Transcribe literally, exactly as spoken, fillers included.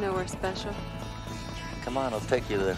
Nowhere special. Come on, I'll take you there.